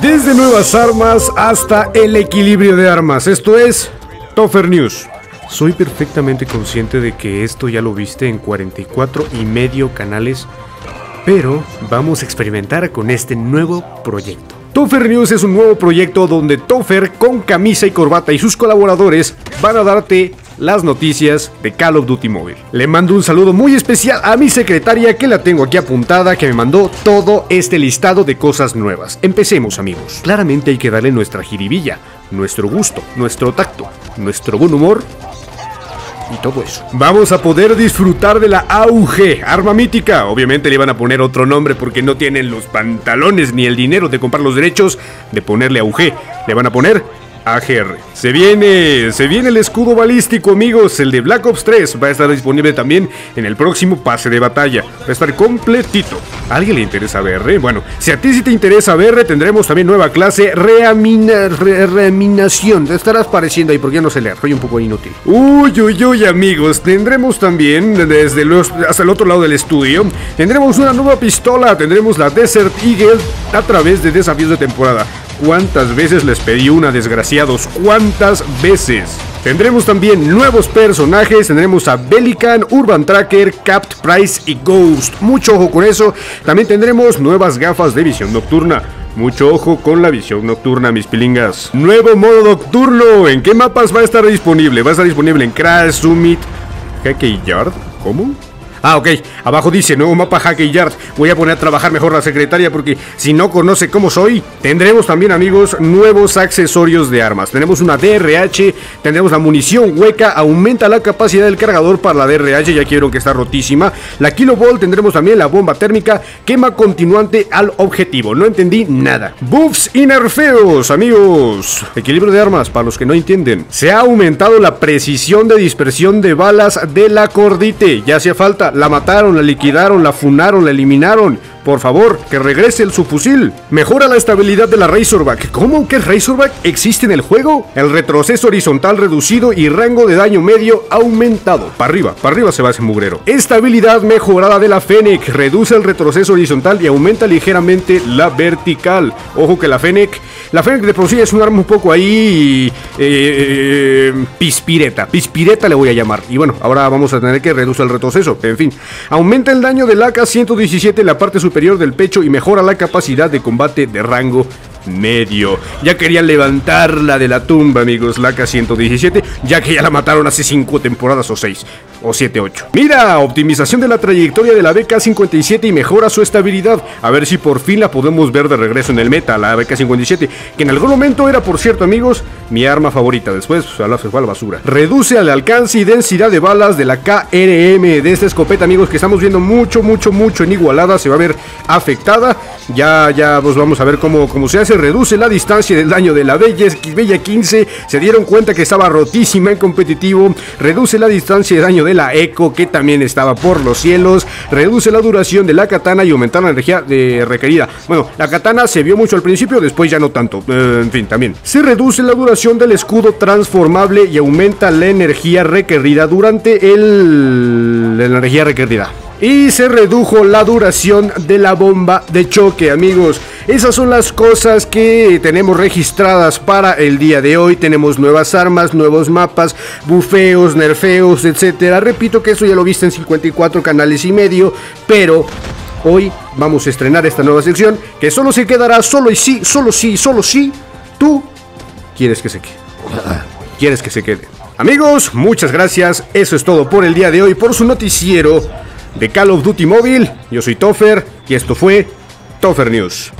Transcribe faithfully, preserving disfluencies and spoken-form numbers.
Desde nuevas armas hasta el equilibrio de armas, esto es Topher News. Soy perfectamente consciente de que esto ya lo viste en cuarenta y cuatro y medio canales, pero vamos a experimentar con este nuevo proyecto. Topher News es un nuevo proyecto donde Topher con camisa y corbata y sus colaboradores van a darte las noticias de Call of Duty Mobile. Le mando un saludo muy especial a mi secretaria, que la tengo aquí apuntada, que me mandó todo este listado de cosas nuevas. Empecemos, amigos. Claramente hay que darle nuestra jiribilla, nuestro gusto, nuestro tacto, nuestro buen humor y todo eso. Vamos a poder disfrutar de la A U G, arma mítica. Obviamente le iban a poner otro nombre porque no tienen los pantalones ni el dinero de comprar los derechos de ponerle A U G. Le van a poner A G R. Se viene, se viene el escudo balístico, amigos. El de Black Ops tres va a estar disponible también en el próximo pase de batalla. Va a estar completito. ¿A alguien le interesa A B R? Bueno, si a ti sí te interesa A B R, tendremos también nueva clase reamina, re, reaminación. Te estarás pareciendo ahí porque ya no sé leer. Soy un poco inútil. Uy, uy, uy, amigos. Tendremos también, desde los, hasta el otro lado del estudio, tendremos una nueva pistola. Tendremos la Desert Eagle a través de desafíos de temporada. ¿Cuántas veces les pedí una, desgraciados? ¿Cuántas veces? Tendremos también nuevos personajes. Tendremos a Belican, Urban Tracker, Capt. Price y Ghost. Mucho ojo con eso. También tendremos nuevas gafas de visión nocturna. Mucho ojo con la visión nocturna, mis pilingas. Nuevo modo nocturno. ¿En qué mapas va a estar disponible? Va a estar disponible en Crash, Summit, Hackyard. ¿Cómo? Ah, ok, abajo dice nuevo mapa Hackyard. Voy a poner a trabajar mejor la secretaria porque si no conoce cómo soy. Tendremos también, amigos, nuevos accesorios de armas. Tenemos una D R H, tendremos la munición hueca, aumenta la capacidad del cargador para la D R H, ya quiero que está rotísima. La Kilovolt, tendremos también la bomba térmica, quema continuante al objetivo. No entendí nada. Buffs y nerfeos, amigos. Equilibrio de armas, para los que no entienden. Se ha aumentado la precisión de dispersión de balas de la Cordite. Ya hacía falta. La mataron, la liquidaron, la funaron, la eliminaron. Por favor, que regrese el subfusil. Mejora la estabilidad de la Razorback. ¿Cómo que Razorback existe en el juego? El retroceso horizontal reducido y rango de daño medio aumentado. Para arriba, para arriba se va ese mugrero. Estabilidad mejorada de la Fennec. Reduce el retroceso horizontal y aumenta ligeramente la vertical. Ojo que la Fennec, la Fennec de por sí es un arma un poco ahí... Eh, pispireta. Pispireta le voy a llamar. Y bueno, ahora vamos a tener que reducir el retroceso. En fin, aumenta el daño del A K ciento diecisiete en la parte superior del pecho y mejora la capacidad de combate de rango medio. Ya querían levantarla de la tumba, amigos, la A K ciento diecisiete, ya que ya la mataron hace cinco temporadas o seis, o siete, ocho. Mira, optimización de la trayectoria de la B K cincuenta y siete y mejora su estabilidad. A ver si por fin la podemos ver de regreso en el meta, la B K cincuenta y siete, que en algún momento era, por cierto, amigos, mi arma favorita. Después pues, se fue a la basura. Reduce al alcance y densidad de balas de la K R M, de esta escopeta, amigos, que estamos viendo mucho, mucho, mucho en Igualada. Se va a ver afectada. Ya, ya, pues vamos a ver cómo, cómo se hace. Reduce la distancia del daño de la Bella quince. Se dieron cuenta que estaba rotísima en competitivo. Reduce la distancia de daño de la Eco, que también estaba por los cielos. Reduce la duración de la katana y aumentar la energía eh, requerida. Bueno, la katana se vio mucho al principio, después ya no tanto. Eh, en fin, también se reduce la duración del escudo transformable y aumenta la energía requerida durante el... la energía requerida. Y se redujo la duración de la bomba de choque, amigos. Esas son las cosas que tenemos registradas para el día de hoy. Tenemos nuevas armas, nuevos mapas, bufeos, nerfeos, etcétera. Repito que eso ya lo viste en cincuenta y cuatro canales y medio, pero hoy vamos a estrenar esta nueva sección que solo se quedará solo y sí, solo sí, solo sí. Tú quieres que se quede. Quieres que se quede. Amigos, muchas gracias. Eso es todo por el día de hoy, por su noticiero de Call of Duty Mobile. Yo soy Topher y esto fue Topher News.